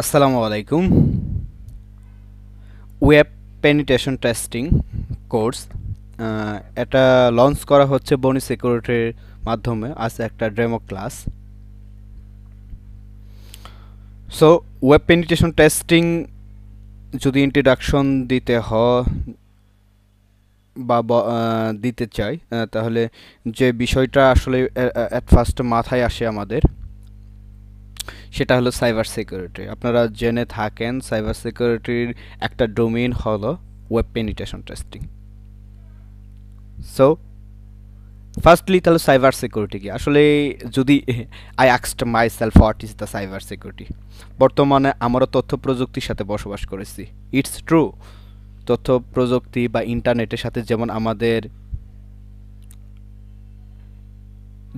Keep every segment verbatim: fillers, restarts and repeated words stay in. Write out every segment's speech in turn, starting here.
Assalamu alaikum. Web penetration testing course eta launch kora hocche Boni Security er madhyome aaj ekta demo class. So web penetration testing jodi introduction dite hoy ba dite chai tahole je bishoy ta ashole at first mathay ashe amader সেটা হলো cyber security. আপনারা জেনে থাকেন cyber সিকিউরিটির একটা domain হলো web penetration testing. So firstly তাহলে cyber security কি? আসলে যদি I asked myself what is the cyber security, বর্তমানে আমরা তথ্য প্রযুক্তির সাথে বসবাস করেছি। ইটস ট্রু, তথ্য প্রযুক্তি বা ইন্টারনেটের সাথে যেমন আমাদের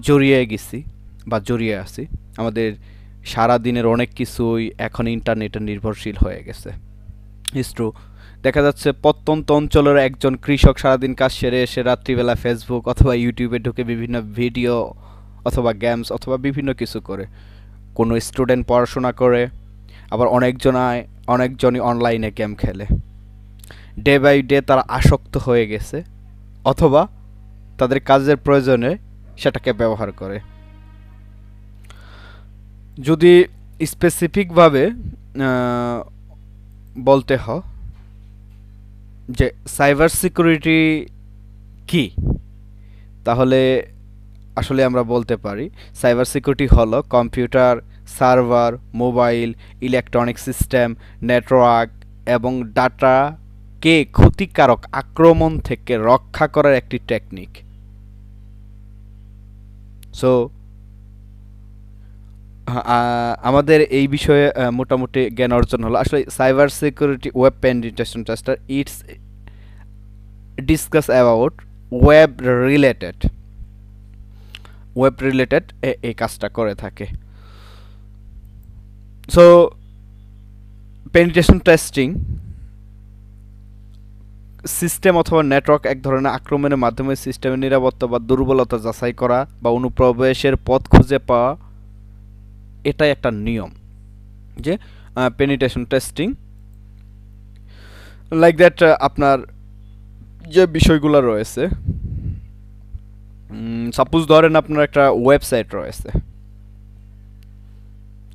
জড়িয়ে গেছি বা জড়িয়ে আছি, আমাদের সারা দিনের অনেক কিছুই এখন ইন্টারনেটে নির্ভরশীল হয়ে গেছে। ইস্ট্রু দেখা যাচ্ছে প্রত্যন্ত অঞ্চলের একজন কৃষক সারাদিন কাজ সেরে এসে রাত্রিবেলা ফেসবুক অথবা ইউটিউবে ঢুকে বিভিন্ন ভিডিও অথবা গেমস অথবা বিভিন্ন কিছু করে। কোনো স্টুডেন্ট পড়াশোনা করে, আবার অনেকজনায় অনেকজনই অনলাইনে গেম খেলে। ডে বাই ডে তারা আসক্ত হয়ে গেছে অথবা তাদের কাজের প্রয়োজনে সেটাকে ব্যবহার করে। যদি স্পেসিফিকভাবে বলতে হয় যে সাইবার সিকিউরিটি কি, তাহলে আসলে আমরা বলতে পারি সাইবার সিকিউরিটি হলো computer, server, mobile, electronic system, network এবং ডাটাকে ক্ষতিকারক আক্রমণ থেকে রক্ষা করার একটি টেকনিক। সো আমাদের এই বিষয়ে মোটামুটি জ্ঞান অর্জন হলো। আসলে cyber security web penetration tester it's discuss about web related web related এই কাজটা করে থাকে। সো পেনিট্রেশন টেস্টিং সিস্টেম অথবা নেটওয়ার্ক এক ধরনের আক্রমণের মাধ্যমে সিস্টেমের নিরাপত্তা বা দুর্বলতা যাচাই করা বা অনুপ্রবেশের পথ খুঁজে পাওয়া। এটাই একটা নিয়ম যে পেনিট্রেশন টেস্টিং লাইক দ্যাট। আপনার যে বিষয়গুলো রয়েছে, সাপোজ ধরেন আপনার একটা ওয়েবসাইট রয়েছে,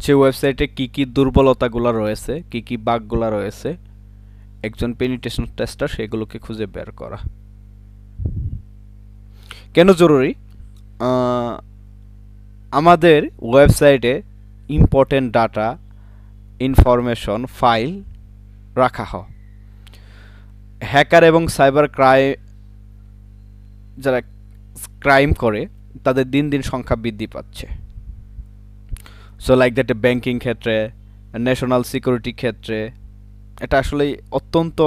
সেই ওয়েবসাইটে কি কি দুর্বলতাগুলো রয়েছে, কি কি বাগগুলো রয়েছে, একজন পেনিট্রেশন টেস্টার সেগুলোকে খুঁজে বের করা। কেন জরুরি? আমাদের ওয়েবসাইটে ইম্পর্টেন্ট ডাটা, ইনফরমেশন, ফাইল রাখা হয়। হ্যাকার এবং সাইবার ক্রাইম যারা ক্রাইম করে তাদের দিন দিন সংখ্যা বৃদ্ধি পাচ্ছে। সো লাইক দ্যাট ব্যাংকিং ক্ষেত্রে, ন্যাশনাল সিকিউরিটি ক্ষেত্রে এটা আসলে অত্যন্ত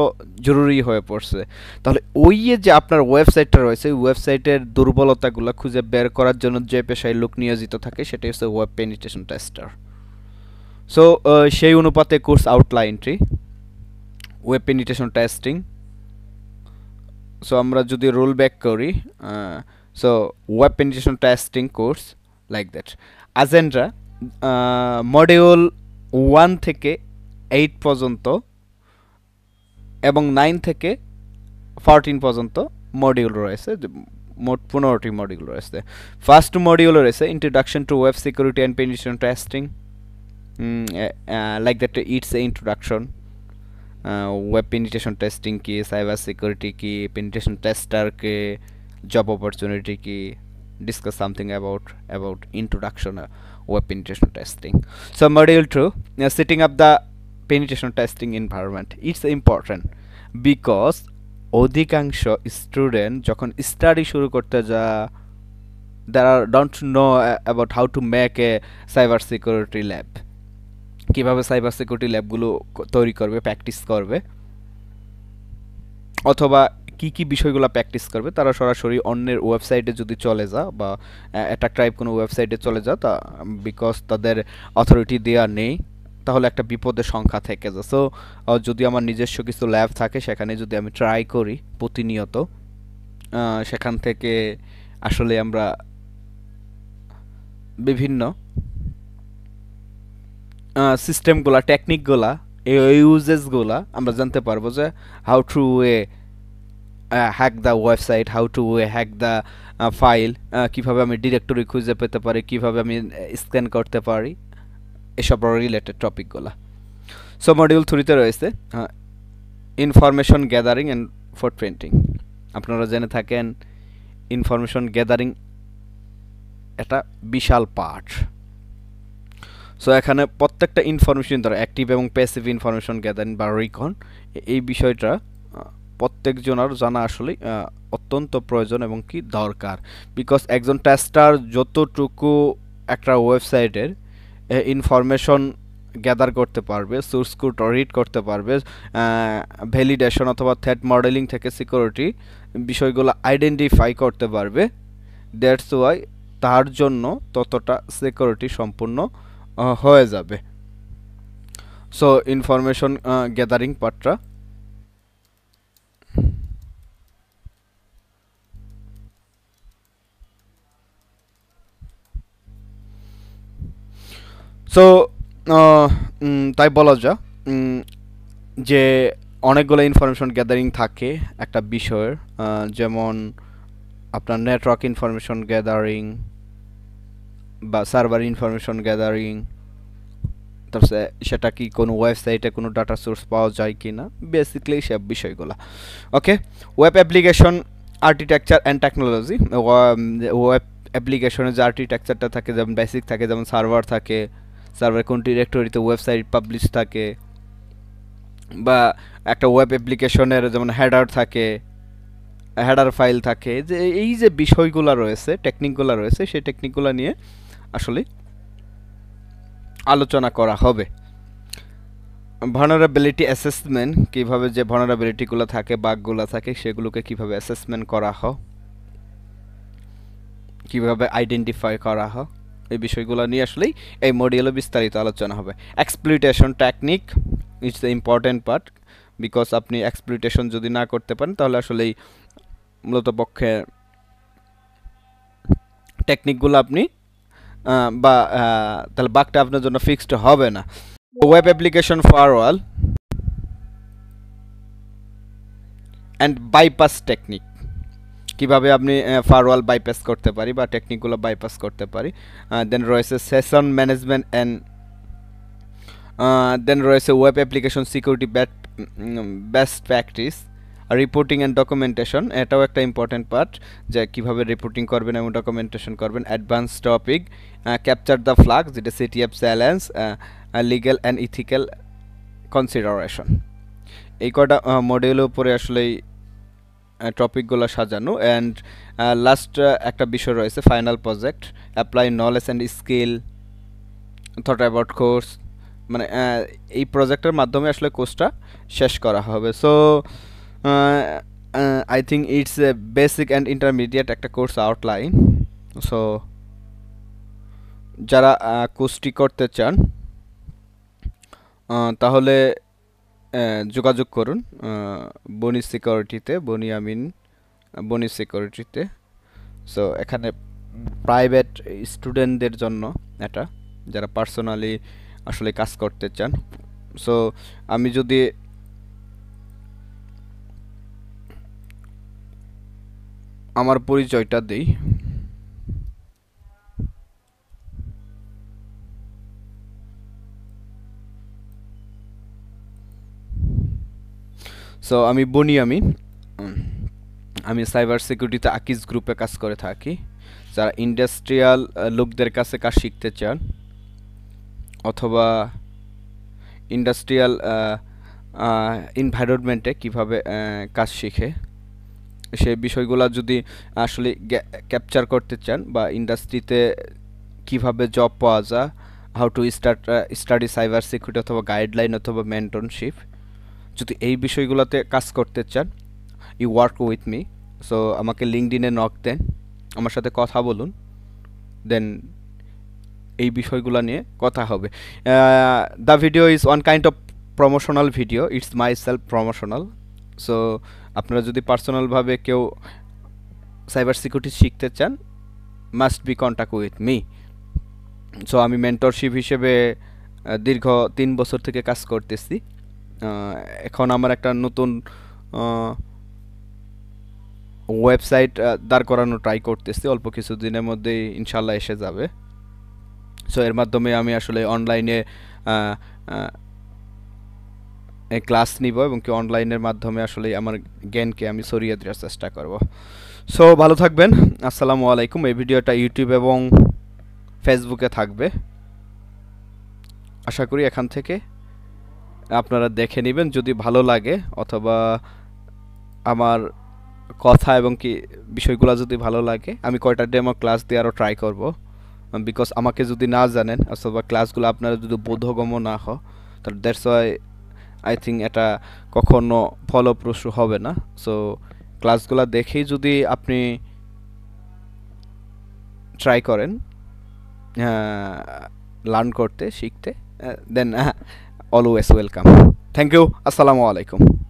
জরুরি হয়ে পড়ছে। তাহলে ওই যে আপনার ওয়েবসাইটটা রয়েছে, ওয়েবসাইটের দুর্বলতাগুলো খুঁজে বের করার জন্য যে পেশায় লোক নিয়োজিত থাকে সেটাই হচ্ছে ওয়েব পেনিট্রেশন টেস্টার। সো সেই অনুপাতে কোর্স আউটলাইনটি ওয়েব পেনিট্রেশন টেস্টিং। সো আমরা যদি রোল ব্যাক করি, so web penetration testing course like that agenda module one থেকে এইট পর্যন্ত এবং নাইন থেকে ফোরটিন পর্যন্ত মডিউল রয়েছে, মোট পনেরোটি মডিউল রয়েছে। ফার্স্ট মডিউল রয়েছে introduction to web security and penetration testing, like that it's a introduction. Web penetration testing কি, সাইবার সিকিউরিটি কি, পেনিট্রেশন টেস্টারকে জব অপরচুনিটি কি, discuss something about about introduction web penetration testing. So module two setting up the penetration testing environment. It's important because অধিকাংশ student যখন study শুরু করতে যা তারা don't know about how to make a cyber security lab, কীভাবে cyber security ল্যাবগুলো তৈরি করবে, প্র্যাকটিস করবে অথবা কি কি বিষয়গুলো প্র্যাকটিস করবে। তারা সরাসরি অন্যের ওয়েবসাইটে যদি চলে যা বা অ্যাটাক টাইপ কোনো ওয়েবসাইটে চলে যা, তা বিকজ তাদের অথরিটি দেওয়া নেই, তাহলে একটা বিপদের সংখ্যা থেকে যায়। সো যদি আমার নিজস্ব কিছু ল্যাব থাকে সেখানে যদি আমি ট্রাই করি প্রতিনিয়ত, সেখান থেকে আসলে আমরা বিভিন্ন সিস্টেম গুলা টেকনিক গুলা ইউজেস গুলা আমরা জানতে পারবো যে how to hack the website, how to hack the file, কিভাবে আমি ডিরেক্টরি খুঁজে পেতে পারি, কিভাবে আমি স্ক্যান করতে পারি, এসব রিলেটেড টপিকগুলা। সো মডিউল থ্রিতে রয়েছে information gathering and footprinting. আপনারা জেনে থাকেন ইনফরমেশন গ্যাদারিং এটা বিশাল পার্ট। সো এখানে প্রত্যেকটা ইনফরমেশন ধরো অ্যাক্টিভ এবং প্যাসিভ ইনফরমেশন গ্যাদারিং বা রিকন, এই বিষয়টা প্রত্যেকজনের জানা আসলে অত্যন্ত প্রয়োজন এবং কি দরকার। বিকজ একজন টেস্টার যতটুকু একটা ওয়েবসাইটের ইনফরমেশন গ্যাদার করতে পারবে, সোর্স কোড রিড করতে পারবে, ভ্যালিডেশন অথবা থ্রেট মডেলিং থেকে সিকিউরিটি বিষয়গুলো আইডেন্টিফাই করতে পারবে, দ্যাটস ওয়াই তার জন্য ততটা সিকিউরিটি সম্পূর্ণ হয়ে যাবে। সো ইনফরমেশন গ্যাদারিং পার্টটা সো তাই বলা যায় যে অনেকগুলো ইনফরমেশন গ্যাদারিং থাকে একটা বিষয়ের, যেমন আপনার নেটওয়ার্ক ইনফরমেশন গ্যাদারিং বা সার্ভার ইনফরমেশন গ্যাদারিং, তারপরে সেটা কি কোনো ওয়েবসাইটে কোনো ডাটা সোর্স পাওয়া যায় কি না, বেসিক্যালি সব বিষয়গুলো। Okay, web application architecture and technology, web অ্যাপ্লিকেশনের যে আর্কিটেকচারটা থাকে, যেমন বেসিক থাকে, যেমন সার্ভার থাকে, সার্ভার কোন ডিরেক্টরিতে ওয়েবসাইট পাবলিশ থাকে, বা একটা ওয়েব অ্যাপ্লিকেশনের যেমন হেডার থাকে, হেডার ফাইল থাকে, যে এই যে বিষয়গুলো রয়েছে, টেকনিকগুলো রয়েছে, সেই টেকনিকগুলো নিয়ে আসলে আলোচনা করা হবে। ভালনারেবিলিটি অ্যাসেসমেন্ট, কীভাবে যে ভালনারেবিলিটিগুলো থাকে, বাগগুলো থাকে, সেগুলোকে কীভাবে অ্যাসেসমেন্ট করা হয়, কীভাবে আইডেন্টিফাই করা হয়, এই বিষয়গুলো নিয়ে আসলেই এই মডিউলে বিস্তারিত আলোচনা হবে। Exploitation technique it's the important part, because আপনি এক্সপ্লয়টেশন যদি না করতে পারেন তাহলে আসলেই মূলত পক্ষে টেকনিকগুলো আপনি বা তাহলে বাগটা আপনার জন্য ফিক্সড হবে না। Web application firewall and bypass technique, কিভাবে আপনি ফায়ারওয়াল বাইপাস করতে পারি বা টেকনিকগুলো বাইপাস করতে পারি। দেন রয়েছে সেশন ম্যানেজমেন্ট অ্যান্ড, দেন রয়েছে web application security best practice, reporting and documentation, এটাও একটা ইম্পর্টেন্ট পার্ট যে কীভাবে রিপোর্টিং করবেন এবং ডকুমেন্টেশন করবেন। Advance topic capture the flag, যেটা city of challenge, legal and ethical consideration, এই কটা মডিউলের উপরে আসলেই টপিকগুলো সাজানো। অ্যান্ড লাস্ট একটা বিষয় রয়েছে final project, apply knowledge and skill, thought about course, মানে এই প্রজেক্টের মাধ্যমে আসলে কোর্সটা শেষ করা হবে। So I think it's a basic and intermediate একটা কোর্স আউটলাইন। সো যারা কোর্সটি করতে চান তাহলে যোগাযোগ করুন বনি সিকিউরিটিতে, বনি আমিন বনি সিকিউরিটিতে। সো এখানে প্রাইভেট স্টুডেন্টদের জন্য এটা, যারা পার্সোনালি আসলে কাজ করতে চান। সো আমি যদি আমার পরিচয়টা দিই, সো আমি বনি আমিন, আমি সাইবার সিকিউরিটিতে আকিজ গ্রুপে কাজ করে থাকি। যারা ইন্ডাস্ট্রিয়াল লোকদের কাছে কাজ শিখতে চান অথবা ইন্ডাস্ট্রিয়াল এনভায়রনমেন্টে কিভাবে কাজ শিখে সেই বিষয়গুলো যদি আসলে ক্যাপচার করতে চান, বা ইন্ডাস্ট্রিতে কিভাবে জব পাওয়া যায়, how to start study cyber security অথবা গাইডলাইন অথবা মেন্টরশিপ, যদি এই বিষয়গুলোতে কাজ করতে চান, you work with me. So আমাকে লিঙ্কডইনে নক দেন, আমার সাথে কথা বলুন, দেন এই বিষয়গুলো নিয়ে কথা হবে। The video is one kind of promotional video, it's my self promotional. So আপনারা যদি পার্সোনালভাবে কেউ সাইবার সিকিউরিটি শিখতে চান, must be contact with me. So আমি মেন্টরশিপ হিসেবে দীর্ঘ তিন বছর থেকে কাজ করতেছি এখন আমার একটা নতুন ওয়েবসাইট দাঁড় করানো ট্রাই করতেছি অল্প কিছুদিনের মধ্যে ইনশাআল্লাহ এসে যাবে সো এর মাধ্যমে আমি আসলে অনলাইনে এই ক্লাস নিব এবং কি অনলাইনের মাধ্যমে আসলে আমার জ্ঞানকে আমি ছড়িয়ে দেওয়ার চেষ্টা করব সো ভালো থাকবেন আসসালামু আলাইকুম এই ভিডিওটা ইউটিউব এবং ফেসবুকে থাকবে আশা করি এখান থেকে আপনারা দেখে নেবেন যদি ভালো লাগে অথবা আমার কথা এবং কি বিষয়গুলো যদি ভালো লাগে আমি কয়টা ডেমো ক্লাস দিয়ে আরো ট্রাই করব বিকজ আমাকে যদি না জানেন অথবা ক্লাসগুলো আপনারা যদি বোধগম্য না হয় তাহলে দ্যাটস ওয়াই আই থিংক এটা কখনো ফলপ্রসূ হবে না সো ক্লাসগুলো দেখেই যদি আপনি ট্রাই করেন লার্ন করতে শিখতে then always welcome thank you আসসালামু আলাইকুম